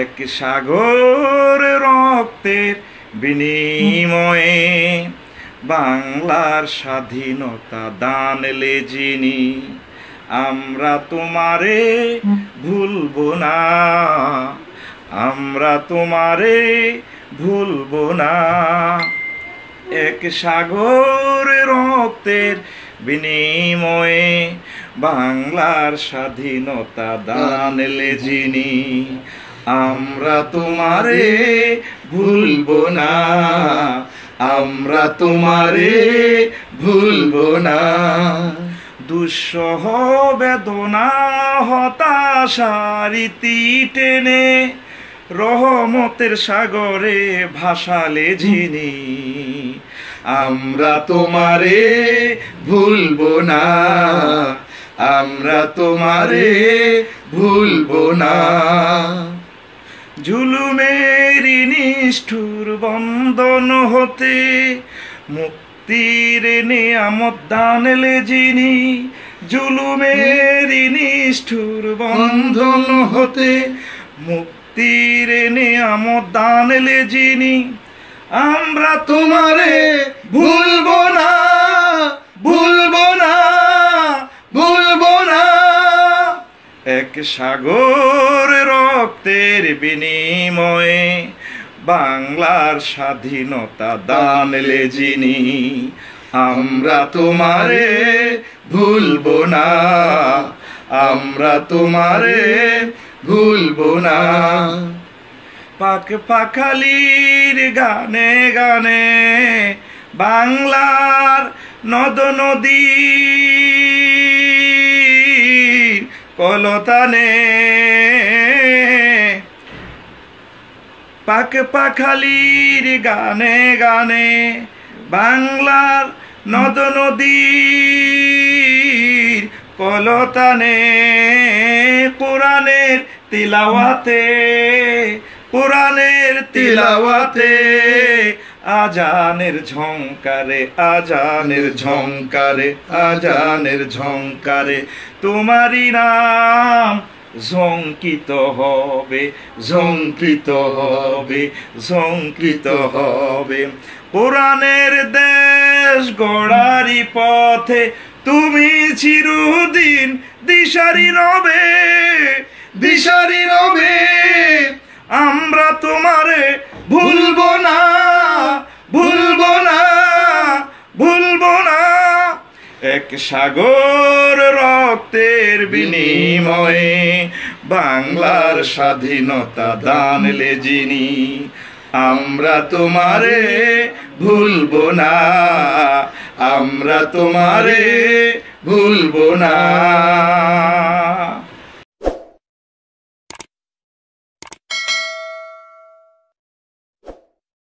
এক সাগর রক্তের বিনিময়ে বাংলার স্বাধীনতা দানলে যিনি, আমরা তোমারে ভুলব না, আমরা তোমারে ভুলব না। এক সাগর রক্তের বিনিময়ে বাংলার স্বাধীনতা দানলে যিনি, আমরা তোমারে ভুলব না, আমরা তোমারে ভুলব না। দুঃসহ বেদনা হতাশার তীরে রহমতের সাগরে ভাসালে যিনি, আমরা তোমারে ভুলব না, আমরা তোমারে ভুলব না। জুলুমের নিষ্ঠুর বন্ধন হতে মুক্তির নিয়ামত দানলে যিনি, জুলুমের নিষ্ঠুর বন্ধন হতে মুক্তির নিয়ামত দানলে যিনি, আমরা তোমারে ভুলব না, ভুলব না, ভুলব না। এক সাগর রক্তের বিনিময়ে বাংলার স্বাধীনতা দানলে যিনি, আমরা তোমারে ভুলব না, আমরা তোমারে ভুলব না। পাক পাখালির গানে গানে বাংলার নদ নদী কলতানে, পাক পাখালির গানে গানে বাংলার নদ নদীর কলতানে, কোরআনের তিলাওয়াতে, কোরআনের তিলাওয়াতে, আজানের ঝংকারে, আজানের ঝংকারে, আজানের ঝংকারে, তোমারই নাম ঝংকৃত হবে, ঝংকৃত হবে, ঝংকৃত হবে। কোরআনের দেশ গড়ারি পথে তুমি চিরদিন দিশারি রবে, দিশারি রবে, আমরা তোমারে ভুলব না, ভুলব না, ভুলব না। এক সাগর রক্তের বিনিময়ে বাংলার স্বাধীনতা দানলে যিনি, আমরা তোমারে ভুলব না, আমরা তোমারে ভুলব না।